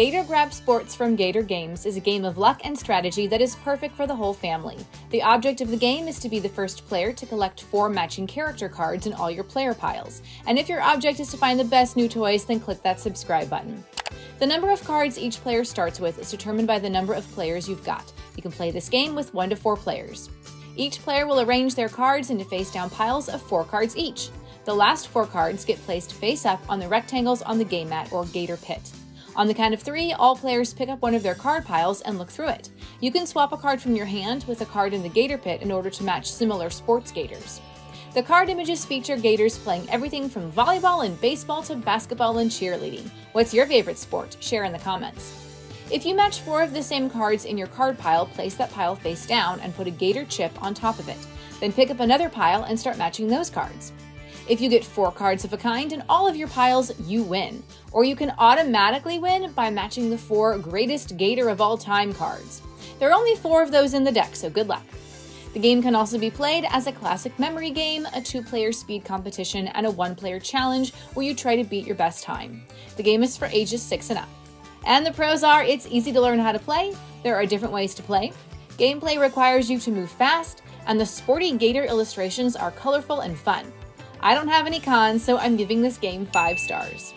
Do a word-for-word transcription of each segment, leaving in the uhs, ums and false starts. Gator Grab Sports from Gator Games is a game of luck and strategy that is perfect for the whole family. The object of the game is to be the first player to collect four matching character cards in all your player piles. And if your object is to find the best new toys, then click that subscribe button. The number of cards each player starts with is determined by the number of players you've got. You can play this game with one to four players. Each player will arrange their cards into face-down piles of four cards each. The last four cards get placed face-up on the rectangles on the game mat or Gator Pit. On the count of three, all players pick up one of their card piles and look through it. You can swap a card from your hand with a card in the Gator Pit in order to match similar sports gators. The card images feature gators playing everything from volleyball and baseball to basketball and cheerleading. What's your favorite sport? Share in the comments. If you match four of the same cards in your card pile, place that pile face down and put a gator chip on top of it. Then pick up another pile and start matching those cards. If you get four cards of a kind in all of your piles, you win. Or you can automatically win by matching the four greatest gator of all time cards. There are only four of those in the deck, so good luck. The game can also be played as a classic memory game, a two-player speed competition, and a one-player challenge where you try to beat your best time. The game is for ages six and up. And the pros are it's easy to learn how to play, there are different ways to play, gameplay requires you to move fast, and the sporty gator illustrations are colorful and fun. I don't have any cons, so I'm giving this game five stars.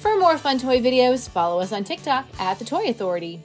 For more fun toy videos, follow us on TikTok at The Toy Authority.